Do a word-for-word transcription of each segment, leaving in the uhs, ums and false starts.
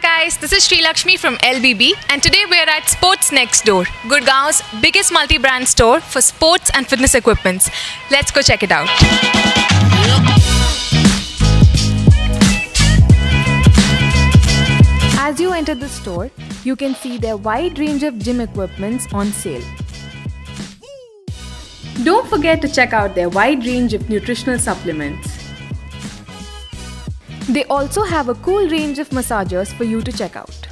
Hi guys, this is Sri Lakshmi from L B B and today we are at Sports Next Door, Gurgaon's biggest multi-brand store for sports and fitness equipments. Let's go check it out. As you enter the store, you can see their wide range of gym equipments on sale. Don't forget to check out their wide range of nutritional supplements. They also have a cool range of massagers for you to check out.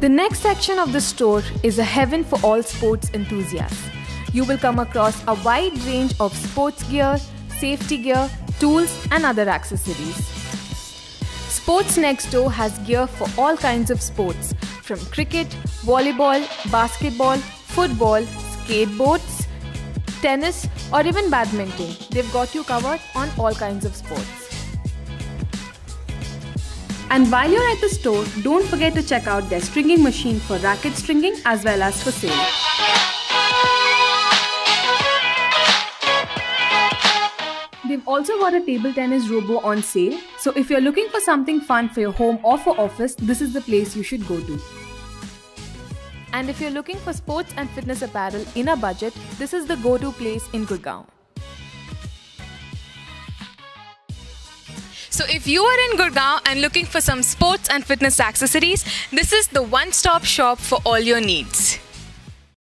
The next section of the store is a heaven for all sports enthusiasts. You will come across a wide range of sports gear, safety gear, tools and other accessories. Sports Next Door has gear for all kinds of sports, from cricket, volleyball, basketball, football, skateboards, tennis or even badminton. They've got you covered on all kinds of sports. And while you're at the store, don't forget to check out their stringing machine for racket stringing as well as for sale. They've also got a table tennis robo on sale, so if you're looking for something fun for your home or for office, this is the place you should go to. And if you're looking for sports and fitness apparel in a budget, this is the go-to place in Gurgaon. So if you are in Gurgaon and looking for some sports and fitness accessories, this is the one-stop shop for all your needs.